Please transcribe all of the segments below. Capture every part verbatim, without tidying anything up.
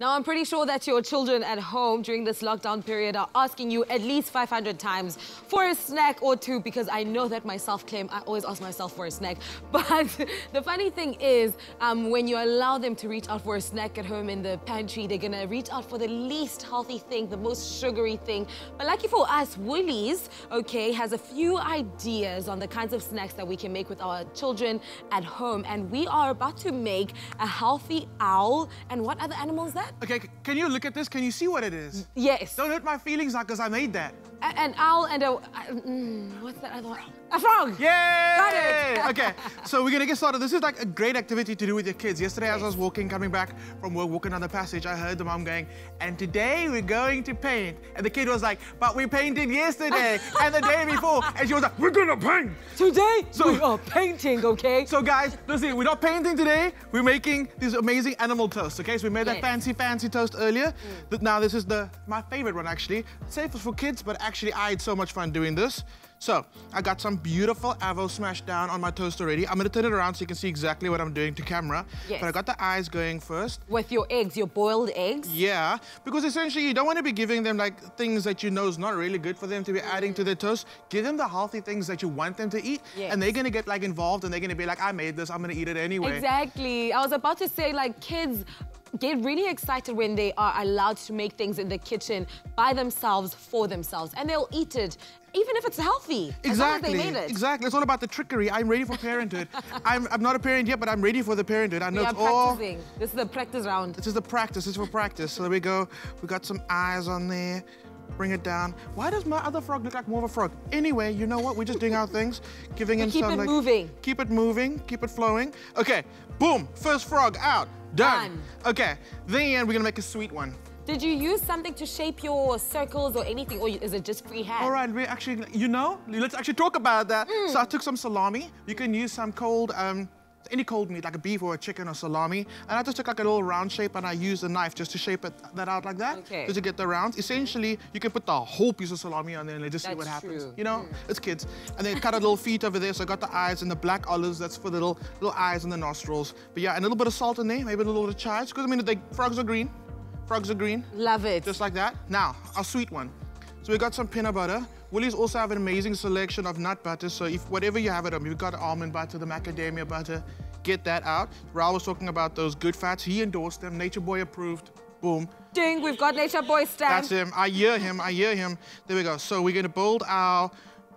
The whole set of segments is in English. Now, I'm pretty sure that your children at home during this lockdown period are asking you at least five hundred times for a snack or two, because I know that myself, Clem, I always ask myself for a snack. But the funny thing is, um, when you allow them to reach out for a snack at home in the pantry, they're gonna reach out for the least healthy thing, the most sugary thing. But lucky for us, Woolies, okay, has a few ideas on the kinds of snacks that we can make with our children at home. And we are about to make a healthy owl. And what other animal is that? Okay, can you look at this? Can you see what it is? Yes. Don't hurt my feelings now, because I made that. A an owl and a... Uh, what's that other one? A frog! Yay! Got it! Okay, so we're going to get started. This is like a great activity to do with your kids. Yesterday, yes. as I was walking, coming back from work, walking down the passage, I heard the mom going, and today we're going to paint. And the kid was like, but we painted yesterday and the day before. And she was like, we're going to paint! Today, so, we are painting, okay? So guys, listen, we're not painting today. We're making these amazing animal toasts, okay? So we made yes. that fancy fancy toast earlier. Mm. Now this is the my favorite one, actually. It's safe for kids, but actually I had so much fun doing this. So I got some beautiful avocado smashed down on my toast already. I'm gonna turn it around so you can see exactly what I'm doing to camera. Yes. But I got the eyes going first. With your eggs, your boiled eggs? Yeah, because essentially you don't wanna be giving them like things that you know is not really good for them to be adding mm. to their toast. Give them the healthy things that you want them to eat. Yes. And they're gonna get like involved and they're gonna be like, I made this, I'm gonna eat it anyway. Exactly, I was about to say, like, kids get really excited when they are allowed to make things in the kitchen by themselves, for themselves, and they'll eat it. Even if it's healthy, exactly. as long as they made it. Exactly, it's all about the trickery. I'm ready for parenthood. I'm, I'm not a parent yet, but I'm ready for the parenthood. I know it's all... We are practicing. This is the practice round. This is the practice, this is for practice. So there we go. We got some eyes on there. Bring it down. Why does my other frog look like more of a frog? Anyway, you know what? We're just doing our things. Giving him some, like... Keep it moving. Keep it moving, keep it flowing. Okay, boom, first frog out. Done. Done. Okay, then we're gonna make a sweet one. Did you use something to shape your circles or anything, or is it just freehand? All right, we actually, you know, let's actually talk about that. Mm. So I took some salami. You can use some cold, um, any cold meat, like a beef or a chicken or salami. And I just took like a little round shape and I used a knife just to shape it, that out like that, okay. just to get the rounds. Essentially, you can put the whole piece of salami on there and just that's see what happens. True. You know, mm. it's kids. And then cut a little feet over there, so I got the eyes and the black olives, that's for the little, little eyes and the nostrils. But yeah, and a little bit of salt in there, maybe a little bit of chives, because I mean, the frogs are green. Frogs are green. Love it. Just like that. Now, our sweet one. So we got some peanut butter. Woolies also have an amazing selection of nut butters. So if whatever you have at home, you've got almond butter, the macadamia butter, get that out. Raul was talking about those good fats. He endorsed them. Nature Boy approved. Boom. Ding, we've got Nature Boy stamp. That's him. I hear him. I hear him. There we go. So we're gonna build our...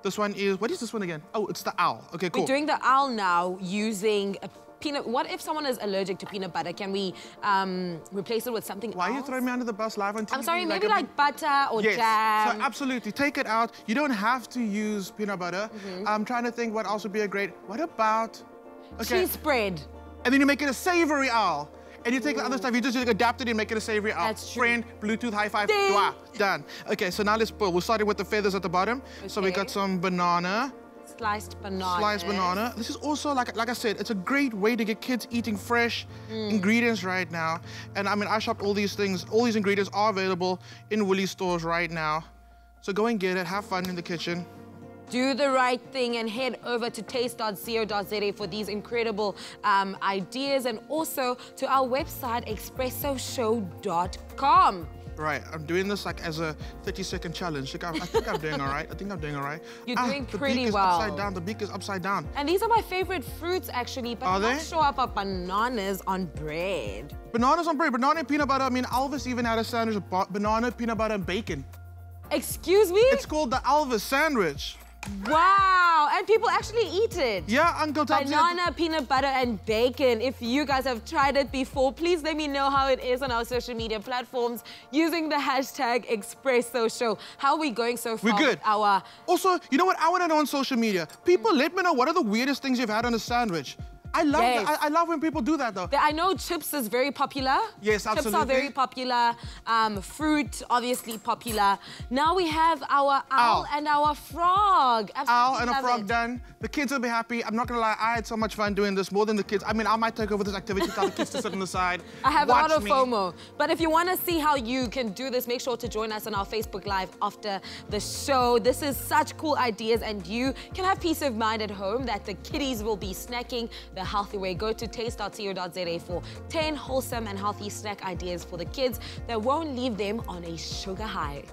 This one is... What is this one again? Oh, it's the owl. Okay, cool. We're doing the owl now using... a Peanut, what if someone is allergic to peanut butter? Can we um, replace it with something Why else? Why are you throwing me under the bus live on T V? I'm sorry, maybe like, like butter or yes. jam. So absolutely, take it out. You don't have to use peanut butter. Mm-hmm. I'm trying to think what else would be a great... What about... Okay. Cheese spread. And then you make it a savory owl. And you take Ooh. the other stuff, you just like, adapt it and make it a savory owl. That's true. Friend, Bluetooth, high five, blah, done. Okay, so now let's pull. We'll start it with the feathers at the bottom. Okay. So we got some banana. Sliced banana. Sliced banana. This is also, like, like I said, it's a great way to get kids eating fresh mm. ingredients right now. And I mean, I shopped all these things. All these ingredients are available in Woolies stores right now. So go and get it, have fun in the kitchen. Do the right thing and head over to taste dot co dot za for these incredible um, ideas, and also to our website, expresso show dot com. Right, I'm doing this like as a thirty second challenge. Like, I, I think I'm doing all right. I think I'm doing all right. You're ah, doing pretty well. The beak is upside down. The beak is upside down. And these are my favorite fruits, actually. But are they? Show up are bananas on bread. Bananas on bread. Banana and peanut butter. I mean, Elvis even had a sandwich of banana, peanut butter, and bacon. Excuse me? It's called the Elvis Sandwich. Wow, and people actually eat it. Yeah, Uncle Tom. Banana, peanut butter, and bacon. If you guys have tried it before, please let me know how it is on our social media platforms using the hashtag ExpressoShow. How are we going so far? We're good. With our... Also, you know what I want to know on social media? People, let me know what are the weirdest things you've had on a sandwich. I love yes. that. I, I love when people do that, though. I know chips is very popular. Yes, absolutely. Chips are very popular. Um, fruit, obviously popular. Now we have our owl, owl. and our frog. Absolutely owl and a frog it. done. The kids will be happy. I'm not gonna lie, I had so much fun doing this, more than the kids. I mean, I might take over this activity, tell the kids to sit on the side. I have Watch a lot of me. FOMO. But if you wanna see how you can do this, make sure to join us on our Facebook Live after the show. This is such cool ideas, and you can have peace of mind at home that the kiddies will be snacking. The the healthy way, go to taste dot co dot z a for ten wholesome and healthy snack ideas for the kids that won't leave them on a sugar high.